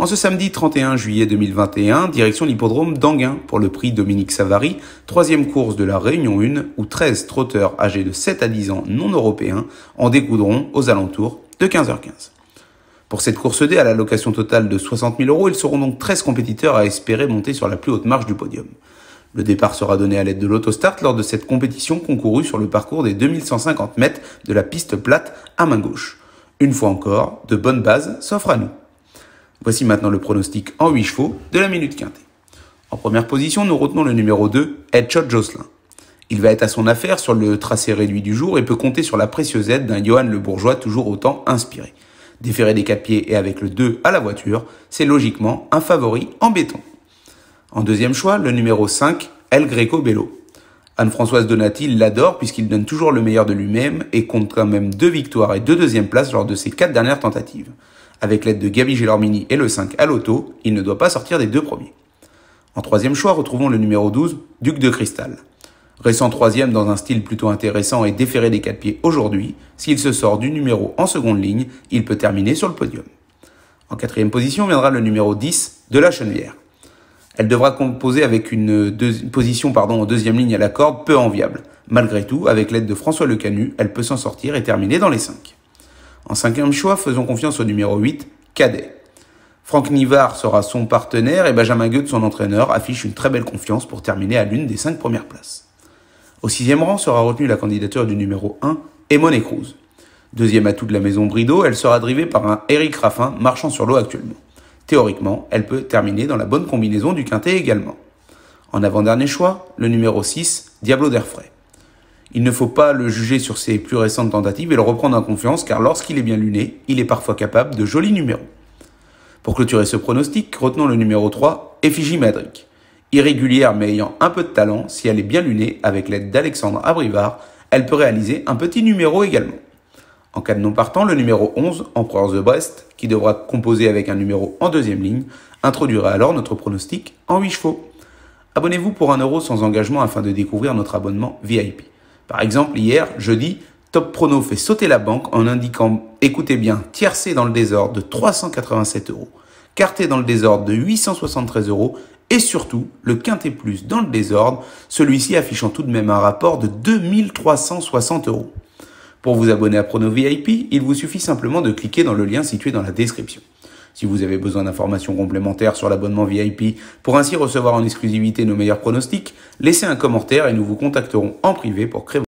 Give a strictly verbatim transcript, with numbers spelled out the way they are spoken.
En ce samedi trente et un juillet deux mille vingt et un, direction l'hippodrome d'Anguin pour le prix Dominique Savary, troisième course de la Réunion un où treize trotteurs âgés de sept à dix ans non européens en découdront aux alentours de quinze heures quinze. Pour cette course D à la location totale de soixante mille euros, ils seront donc treize compétiteurs à espérer monter sur la plus haute marche du podium. Le départ sera donné à l'aide de l'autostart lors de cette compétition concourue sur le parcours des deux mille cent cinquante mètres de la piste plate à main gauche. Une fois encore, de bonnes bases s'offrent à nous. Voici maintenant le pronostic en huit chevaux de la Minute Quintée. En première position, nous retenons le numéro deux, Edchot Jocelyn. Il va être à son affaire sur le tracé réduit du jour et peut compter sur la précieuse aide d'un Johan Le Bourgeois toujours autant inspiré. Déféré des quatre pieds et avec le deux à la voiture, c'est logiquement un favori en béton. En deuxième choix, le numéro cinq, El Greco Bello. Anne-Françoise Donati l'adore puisqu'il donne toujours le meilleur de lui-même et compte quand même deux victoires et deux deuxièmes places lors de ses quatre dernières tentatives. Avec l'aide de Gaby Gellormini et le cinq à l'auto, il ne doit pas sortir des deux premiers. En troisième choix, retrouvons le numéro douze, Duc de Cristal. Récent troisième dans un style plutôt intéressant et déféré des quatre pieds aujourd'hui, s'il se sort du numéro en seconde ligne, il peut terminer sur le podium. En quatrième position viendra le numéro dix de la Chenevière. Elle devra composer avec une, deux, une position pardon, en deuxième ligne à la corde peu enviable. Malgré tout, avec l'aide de François Le Canu, elle peut s'en sortir et terminer dans les cinq. En cinquième choix, faisons confiance au numéro huit, Cadet. Franck Nivard sera son partenaire et Benjamin Goethe, son entraîneur, affiche une très belle confiance pour terminer à l'une des cinq premières places. Au sixième rang sera retenue la candidature du numéro un, Emone Cruz. Deuxième atout de la maison Brideau, elle sera drivée par un Eric Raffin marchant sur l'eau actuellement. Théoriquement, elle peut terminer dans la bonne combinaison du quintet également. En avant-dernier choix, le numéro six, Diablo Derfray. Il ne faut pas le juger sur ses plus récentes tentatives et le reprendre en confiance car lorsqu'il est bien luné, il est parfois capable de jolis numéros. Pour clôturer ce pronostic, retenons le numéro trois, Effigie Madrique. Irrégulière mais ayant un peu de talent, si elle est bien lunée, avec l'aide d'Alexandre Abrivard, elle peut réaliser un petit numéro également. En cas de non partant, le numéro onze, Empereur de Brest, qui devra composer avec un numéro en deuxième ligne, introduira alors notre pronostic en huit chevaux. Abonnez-vous pour un euro sans engagement afin de découvrir notre abonnement V I P. Par exemple, hier, jeudi, Top Prono fait sauter la banque en indiquant, écoutez bien, tiercé dans le désordre de trois cent quatre-vingt-sept euros, quarté dans le désordre de huit cent soixante-treize euros et surtout le quinté plus dans le désordre, celui-ci affichant tout de même un rapport de deux mille trois cent soixante euros. Pour vous abonner à Prono V I P, il vous suffit simplement de cliquer dans le lien situé dans la description. Si vous avez besoin d'informations complémentaires sur l'abonnement V I P pour ainsi recevoir en exclusivité nos meilleurs pronostics, laissez un commentaire et nous vous contacterons en privé pour créer